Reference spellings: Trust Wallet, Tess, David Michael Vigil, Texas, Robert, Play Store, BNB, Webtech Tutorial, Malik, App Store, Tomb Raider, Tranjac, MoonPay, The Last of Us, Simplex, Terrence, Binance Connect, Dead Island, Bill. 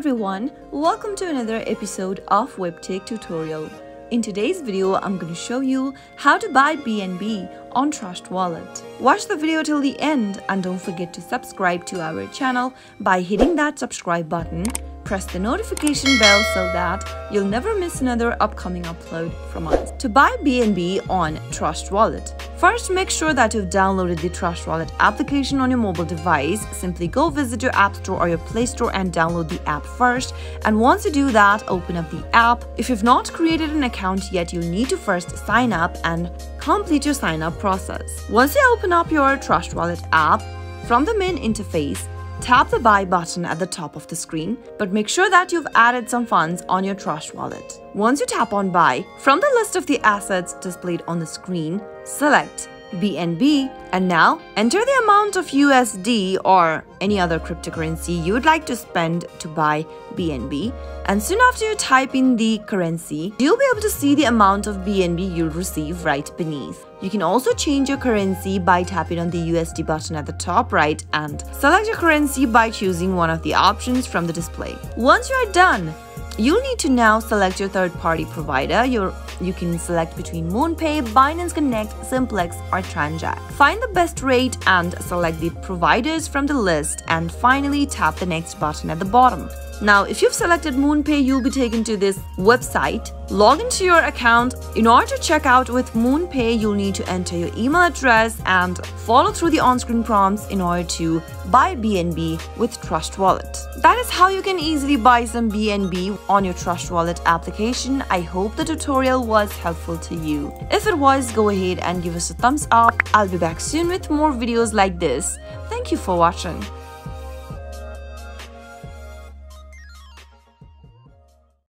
everyone, welcome to another episode of Webtech Tutorial. In today's video, I'm going to show you how to buy BNB on Trust Wallet. Watch the video till the end and don't forget to subscribe to our channel by hitting that subscribe button. Press the notification bell so that you'll never miss another upcoming upload from us. To buy BNB on Trust Wallet, first make sure that you've downloaded the Trust Wallet application on your mobile device. Simply go visit your App Store or your Play Store and download the app first. And once you do that, open up the app. If you've not created an account yet, you'll need to first sign up and complete your sign up process. Once you open up your Trust Wallet app, from the main interface, tap the buy button at the top of the screen, but make sure that you've added some funds on your Trust Wallet. Once you tap on buy, from the list of the assets displayed on the screen, select BNB and now enter the amount of USD or any other cryptocurrency you would like to spend to buy BNB. And soon after you type in the currency, you'll be able to see the amount of BNB you'll receive right beneath. You can also change your currency by tapping on the USD button at the top right and select your currency by choosing one of the options from the display. Once you are done, you'll need to now select your third-party provider. You can select between MoonPay, Binance Connect, Simplex or Tranjac. Find the best rate and select the providers from the list and finally tap the next button at the bottom. Now, if you've selected MoonPay, you'll be taken to this website. Log into your account. In order to check out with MoonPay, you'll need to enter your email address and follow through the on-screen prompts in order to buy BNB with Trust Wallet. That is how you can easily buy some BNB on your Trust Wallet application. I hope the tutorial was helpful to you. If it was, go ahead and give us a thumbs up. I'll be back soon with more videos like this. Thank you for watching.